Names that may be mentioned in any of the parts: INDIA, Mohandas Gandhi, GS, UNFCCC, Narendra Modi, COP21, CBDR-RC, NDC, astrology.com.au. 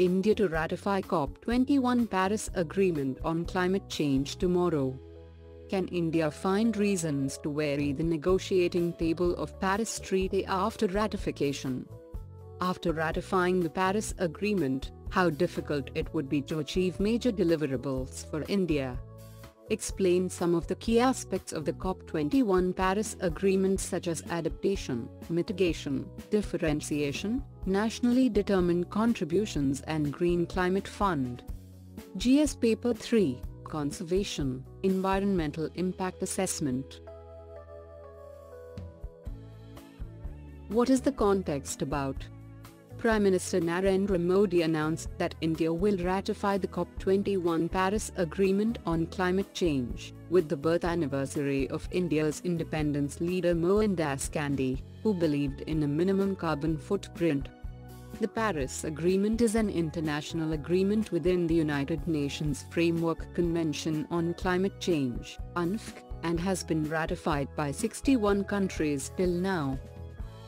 India to ratify COP21 Paris Agreement on climate change tomorrow. Can India find reasons to vary the negotiating table of Paris Treaty after ratification? After ratifying the Paris Agreement, how difficult it would be to achieve major deliverables for India. Explain some of the key aspects of the COP21 Paris Agreement, such as adaptation, mitigation, differentiation, nationally determined contributions and Green Climate Fund. GS Paper 3, Conservation, Environmental Impact Assessment. What is the context about? Prime Minister Narendra Modi announced that India will ratify the COP21 Paris Agreement on climate change, with the birth anniversary of India's independence leader Mohandas Gandhi, who believed in a minimum carbon footprint. The Paris Agreement is an international agreement within the United Nations Framework Convention on Climate Change (UNFCCC) and has been ratified by 61 countries till now.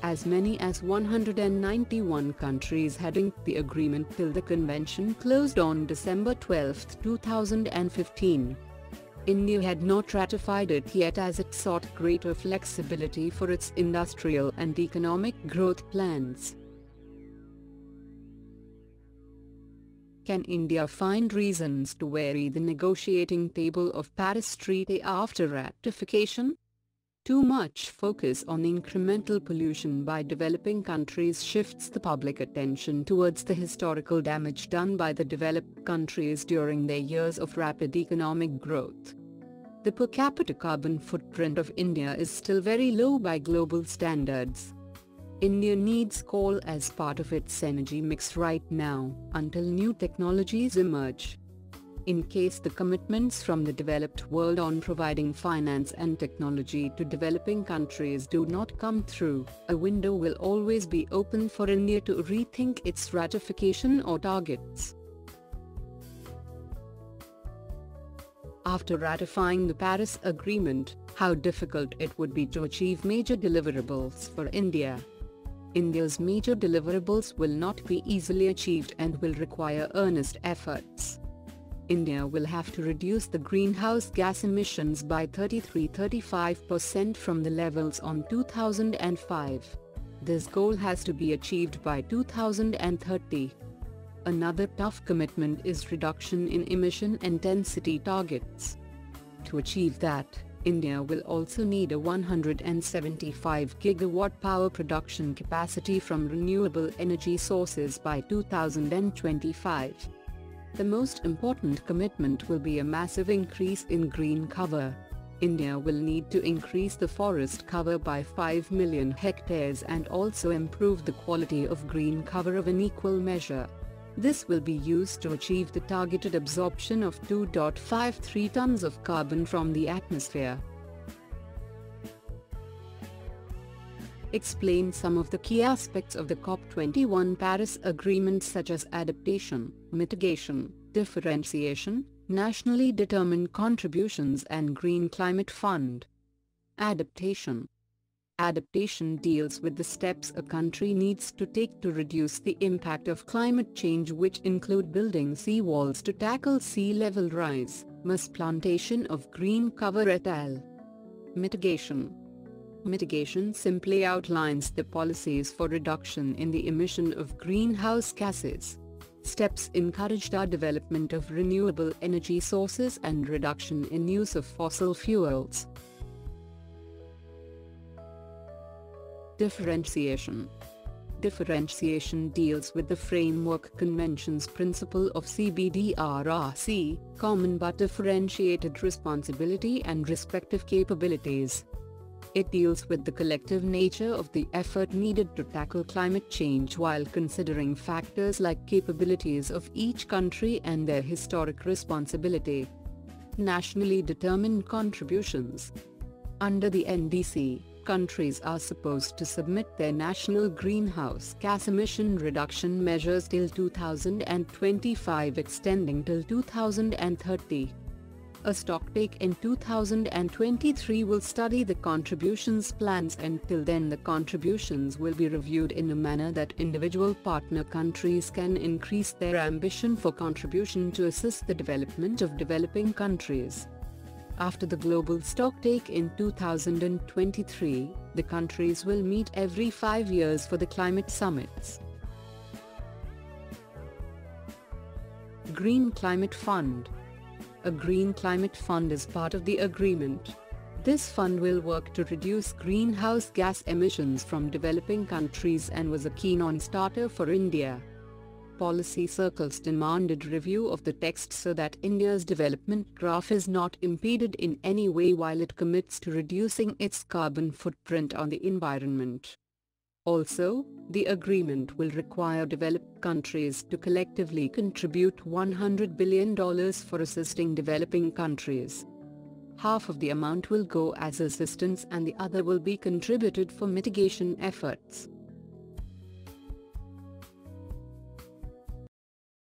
As many as 191 countries had inked the agreement till the convention closed on December 12, 2015. India had not ratified it yet as it sought greater flexibility for its industrial and economic growth plans. Can India find reasons to vary the negotiating table of Paris Treaty after ratification? Too much focus on incremental pollution by developing countries shifts the public attention towards the historical damage done by the developed countries during their years of rapid economic growth. The per capita carbon footprint of India is still very low by global standards. India needs coal as part of its energy mix right now, until new technologies emerge. In case the commitments from the developed world on providing finance and technology to developing countries do not come through, a window will always be open for India to rethink its ratification or targets. After ratifying the Paris Agreement, how difficult it would be to achieve major deliverables for India. India's major deliverables will not be easily achieved and will require earnest efforts. India will have to reduce the greenhouse gas emissions by 33–35% from the levels on 2005. This goal has to be achieved by 2030. Another tough commitment is reduction in emission intensity targets. To achieve that, India will also need a 175 gigawatt power production capacity from renewable energy sources by 2025. The most important commitment will be a massive increase in green cover. India will need to increase the forest cover by 5 million hectares and also improve the quality of green cover of an equal measure. This will be used to achieve the targeted absorption of 2.53 tons of carbon from the atmosphere. Explain some of the key aspects of the COP21 Paris Agreement, such as adaptation, mitigation, differentiation, nationally determined contributions and Green Climate Fund. Adaptation. Adaptation deals with the steps a country needs to take to reduce the impact of climate change, which include building seawalls to tackle sea level rise, mass plantation of green cover et al. Mitigation. Mitigation simply outlines the policies for reduction in the emission of greenhouse gases. Steps encouraged are development of renewable energy sources and reduction in use of fossil fuels. Differentiation. Differentiation deals with the Framework Convention's principle of CBDR-RC, common but differentiated responsibility and respective capabilities. It deals with the collective nature of the effort needed to tackle climate change while considering factors like capabilities of each country and their historic responsibility. Nationally determined contributions. Under the NDC, countries are supposed to submit their national greenhouse gas emission reduction measures till 2025, extending till 2030. a stocktake in 2023 will study the contributions plans. Until then, the contributions will be reviewed in a manner that individual partner countries can increase their ambition for contribution to assist the development of developing countries. After the global stocktake in 2023, the countries will meet every 5 years for the climate summits. Green Climate Fund. A Green Climate Fund is part of the agreement. This fund will work to reduce greenhouse gas emissions from developing countries and was a key non-starter for India. Policy circles demanded review of the text so that India's development graph is not impeded in any way while it commits to reducing its carbon footprint on the environment. Also, the agreement will require developed countries to collectively contribute $100 billion for assisting developing countries. Half of the amount will go as assistance and the other will be contributed for mitigation efforts.